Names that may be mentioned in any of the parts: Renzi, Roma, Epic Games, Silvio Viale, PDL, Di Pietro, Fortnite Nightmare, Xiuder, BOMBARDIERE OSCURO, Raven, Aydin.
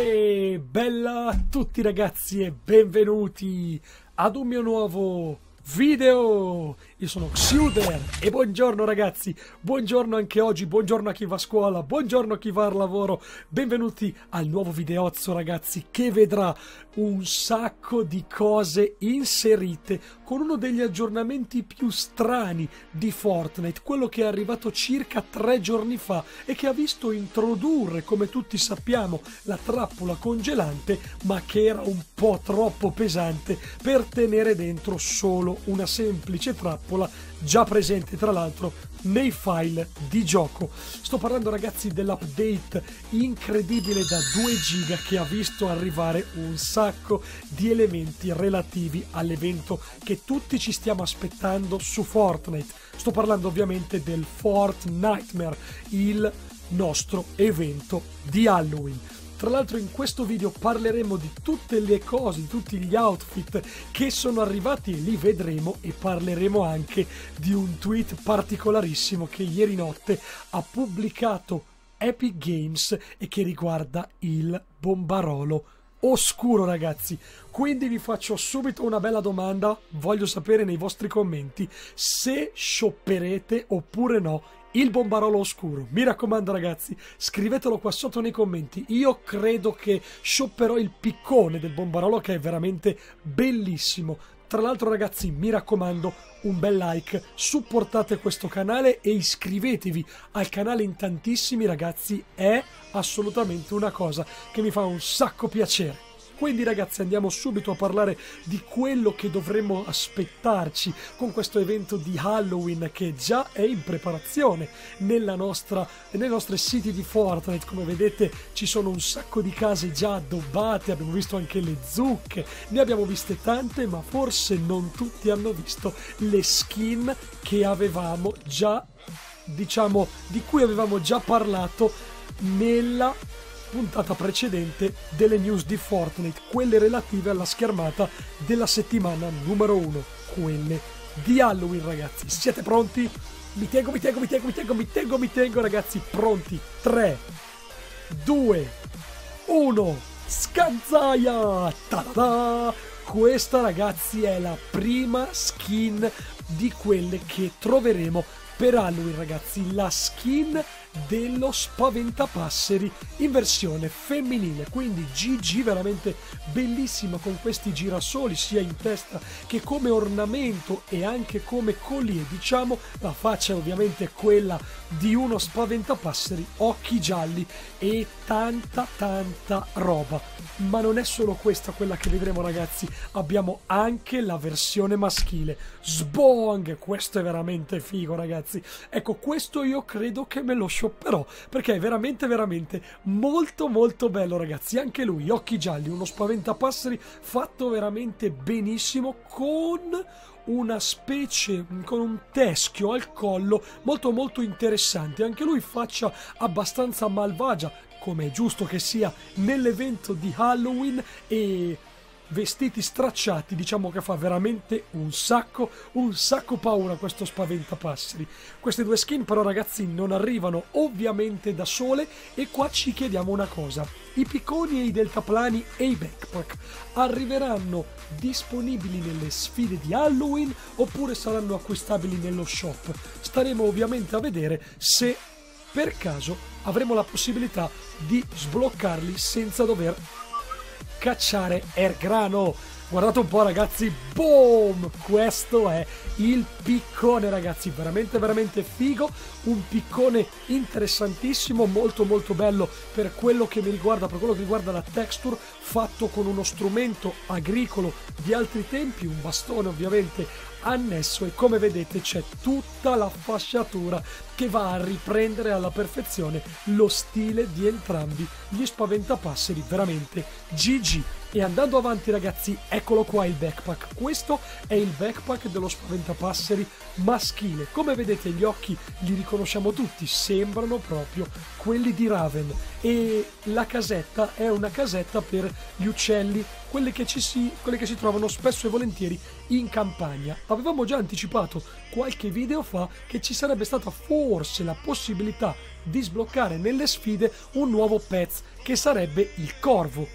E bella a tutti ragazzi e benvenuti ad un mio nuovo video. Io sono Xiuder e buongiorno ragazzi, buongiorno anche oggi, buongiorno a chi va a scuola, buongiorno a chi va al lavoro, benvenuti al nuovo videozzo ragazzi che vedrà un sacco di cose inserite con uno degli aggiornamenti più strani di Fortnite, quello che è arrivato circa 3 giorni fa e che ha visto introdurre, come tutti sappiamo, la trappola congelante, ma che era un po' troppo pesante per tenere dentro solo una semplice trappola già presente tra l'altro nei file di gioco. Sto parlando ragazzi dell'update incredibile da 2 giga che ha visto arrivare un sacco di elementi relativi all'evento che tutti ci stiamo aspettando su Fortnite. Sto parlando ovviamente del Fortnite Nightmare, il nostro evento di Halloween. Tra l'altro in questo video parleremo di tutte le cose, di tutti gli outfit che sono arrivati e li vedremo, e parleremo anche di un tweet particolarissimo che ieri notte ha pubblicato Epic Games e che riguarda il bombarolo oscuro ragazzi. Quindi vi faccio subito una bella domanda, voglio sapere nei vostri commenti se shopperete oppure no il bombarolo oscuro. Mi raccomando ragazzi, scrivetelo qua sotto nei commenti. Io credo che shopperò il piccone del bombarolo, che è veramente bellissimo. Tra l'altro ragazzi, mi raccomando, un bel like, supportate questo canale e iscrivetevi al canale in tantissimi ragazzi, è assolutamente una cosa che mi fa un sacco piacere. Quindi ragazzi, andiamo subito a parlare di quello che dovremmo aspettarci con questo evento di Halloween che già è in preparazione nei nostri siti di Fortnite. Come vedete ci sono un sacco di case già addobbate, abbiamo visto anche le zucche, ne abbiamo viste tante, ma forse non tutti hanno visto le skin che avevamo già, diciamo, di cui avevamo già parlato nella puntata precedente delle news di Fortnite, quelle relative alla schermata della settimana numero 1, quelle di Halloween ragazzi. Siete pronti? Mi tengo ragazzi, pronti? 3, 2, 1, scanzaia! Ta-da! Questa ragazzi è la prima skin di quelle che troveremo per Halloween ragazzi, la skin dello spaventapasseri in versione femminile. Quindi GG, veramente bellissima, con questi girasoli sia in testa che come ornamento e anche come collier, diciamo. La faccia è ovviamente quella di uno spaventapasseri, occhi gialli e tanta roba. Ma non è solo questa quella che vedremo ragazzi, abbiamo anche la versione maschile. Sbong! Questo è veramente figo ragazzi, ecco, questo io credo che me lo shopperò perché è veramente molto bello ragazzi. Anche lui occhi gialli, uno spaventapasseri fatto veramente benissimo, con una specie, con un teschio al collo molto interessante. Anche lui faccia abbastanza malvagia, come è giusto che sia nell'evento di Halloween, e vestiti stracciati, diciamo che fa veramente un sacco paura questo spaventapasseri. Queste due skin però ragazzi non arrivano ovviamente da sole, e qua ci chiediamo una cosa: i picconi e i deltaplani e i backpack arriveranno disponibili nelle sfide di Halloween oppure saranno acquistabili nello shop? Staremo ovviamente a vedere se per caso avremo la possibilità di sbloccarli senza dover cacciare Ergrano. Guardate un po' ragazzi, boom! Questo è il piccone ragazzi, veramente figo, un piccone interessantissimo, molto bello per quello che mi riguarda, per quello che riguarda la texture, fatto con uno strumento agricolo di altri tempi, un bastone ovviamente annesso, e come vedete c'è tutta la fasciatura che va a riprendere alla perfezione lo stile di entrambi gli spaventapasseri. Veramente GG. E andando avanti ragazzi, eccolo qua il backpack. Questo è il backpack dello spaventapasseri maschile. Come vedete gli occhi li riconosciamo tutti, sembrano proprio quelli di Raven, e la casetta è una casetta per gli uccelli, quelle che si trovano spesso e volentieri in campagna. Avevamo già anticipato qualche video fa che ci sarebbe stata forse la possibilità di sbloccare nelle sfide un nuovo pezzo che sarebbe il corvo.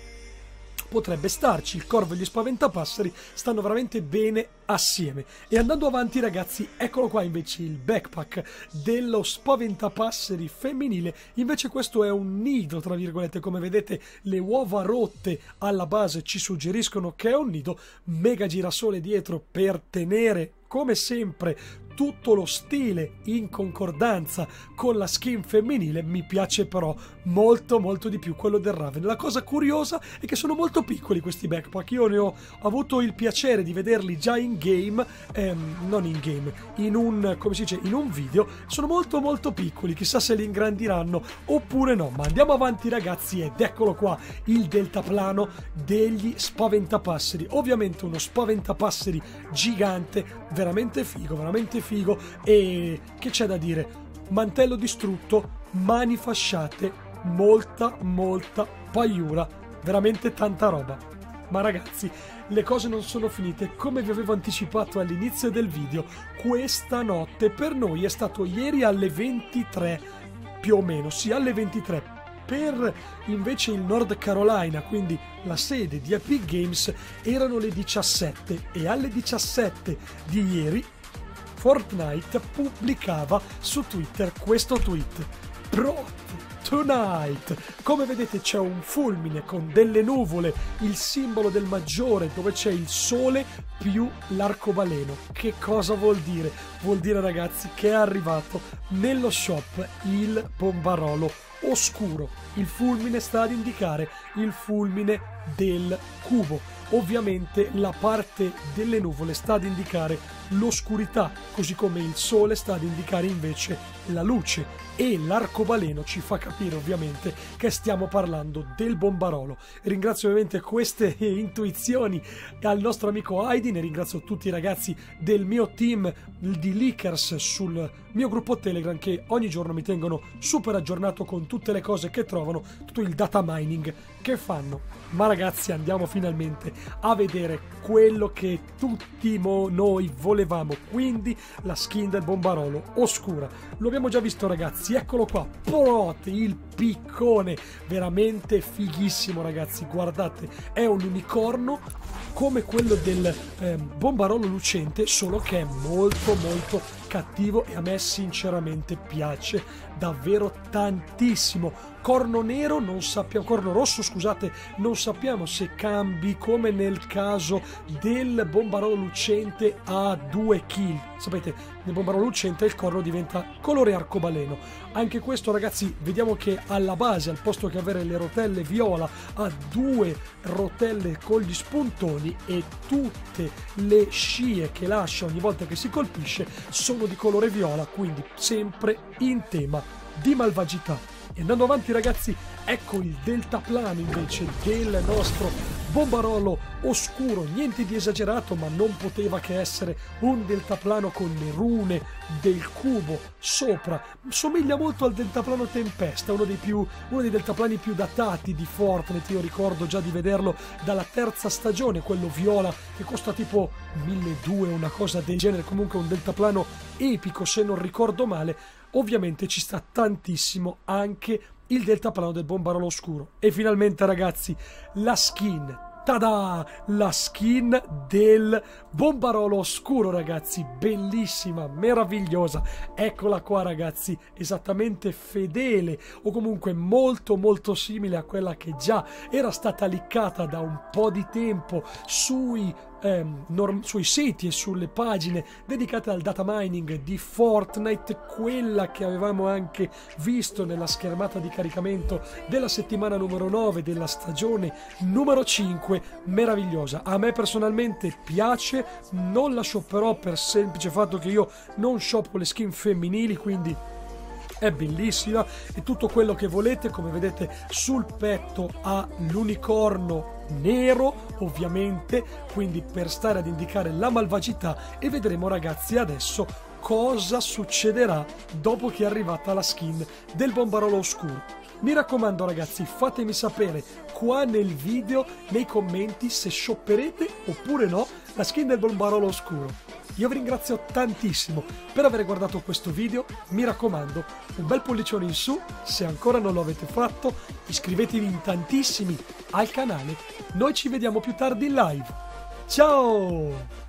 Potrebbe starci, il corvo e gli spaventapasseri stanno veramente bene assieme. E andando avanti, ragazzi, eccolo qua invece il backpack dello spaventapasseri femminile. Invece questo è un nido, tra virgolette, come vedete le uova rotte alla base ci suggeriscono che è un nido. Mega girasole dietro per tenere, come sempre, tutto lo stile in concordanza con la skin femminile. Mi piace però molto di più quello del Raven. La cosa curiosa è che sono molto piccoli questi backpack. Io ne ho avuto il piacere di vederli già in game, in un video. Sono molto piccoli, chissà se li ingrandiranno oppure no. Ma andiamo avanti, ragazzi, ed eccolo qua il deltaplano degli spaventapasseri. Ovviamente uno spaventapasseri gigante, veramente figo, e che c'è da dire, mantello distrutto, mani fasciate, molta paiura, veramente tanta roba. Ma ragazzi, le cose non sono finite. Come vi avevo anticipato all'inizio del video, questa notte per noi è stato ieri alle 23, più o meno, sì, alle 23. Per invece il North Carolina, quindi la sede di Epic Games, erano le 17, e alle 17 di ieri Fortnite pubblicava su Twitter questo tweet: "Pronti Tonight". Come vedete c'è un fulmine con delle nuvole, il simbolo del maggiore dove c'è il sole più l'arcobaleno. Che cosa vuol dire? Vuol dire, ragazzi, che è arrivato nello shop il bombarolo oscuro. Il fulmine sta ad indicare il fulmine del cubo. Ovviamente la parte delle nuvole sta ad indicare l'oscurità, così come il sole sta ad indicare invece la luce, e l'arcobaleno ci fa capire ovviamente che stiamo parlando del bombarolo. Ringrazio ovviamente queste intuizioni al nostro amico Aydin, e ringrazio tutti i ragazzi del mio team di leakers sul mio gruppo Telegram, che ogni giorno mi tengono super aggiornato con tutte le cose che trovano, tutto il data mining che fanno. Ma ragazzi, andiamo finalmente a vedere quello che tutti noi volevamo, quindi la skin del bombarolo oscura. Lo abbiamo già visto, ragazzi, eccolo qua, Prote, il piccone, veramente fighissimo, ragazzi, guardate, è un unicorno come quello del bombarolo lucente, solo che è molto cattivo, e a me sinceramente piace davvero tantissimo. Corno nero non sappiamo, corno rosso scusate, non sappiamo se cambi come nel caso del bombarolo lucente a 2 kill. Sapete, nel bombarolo lucente il corno diventa colore arcobaleno. Anche questo, ragazzi, vediamo che alla base, al posto che avere le rotelle viola, ha 2 rotelle con gli spuntoni, e tutte le scie che lascia ogni volta che si colpisce sono di colore viola, quindi sempre in tema di malvagità. E andando avanti, ragazzi, ecco il deltaplano invece del nostro bombarolo oscuro. Niente di esagerato, ma non poteva che essere un deltaplano con le rune del cubo sopra. Somiglia molto al deltaplano tempesta, uno dei deltaplani più datati di Fortnite. Io ricordo già di vederlo dalla terza stagione, quello viola che costa tipo 1200, una cosa del genere. Comunque un deltaplano epico, se non ricordo male. Ovviamente ci sta tantissimo anche il deltaplano del bombarolo oscuro. E finalmente, ragazzi, la skin, tada, la skin del bombarolo oscuro, ragazzi, bellissima, meravigliosa. Eccola qua, ragazzi, esattamente fedele, o comunque molto simile a quella che già era stata liccata da un po' di tempo sui siti e sulle pagine dedicate al data mining di Fortnite, quella che avevamo anche visto nella schermata di caricamento della settimana numero 9 della stagione numero 5. Meravigliosa, a me personalmente piace, non la shopperò per semplice fatto che io non shoppo le skin femminili, quindi è bellissima, e tutto quello che volete. Come vedete sul petto ha l'unicorno nero, ovviamente, quindi per stare ad indicare la malvagità. E vedremo, ragazzi, adesso cosa succederà dopo che è arrivata la skin del bombarolo oscuro. Mi raccomando ragazzi, fatemi sapere qua nel video, nei commenti, se shopperete oppure no la skin del bombarolo oscuro. Io vi ringrazio tantissimo per aver guardato questo video, mi raccomando un bel pollicione in su se ancora non lo avete fatto, iscrivetevi in tantissimi al canale, noi ci vediamo più tardi in live, ciao!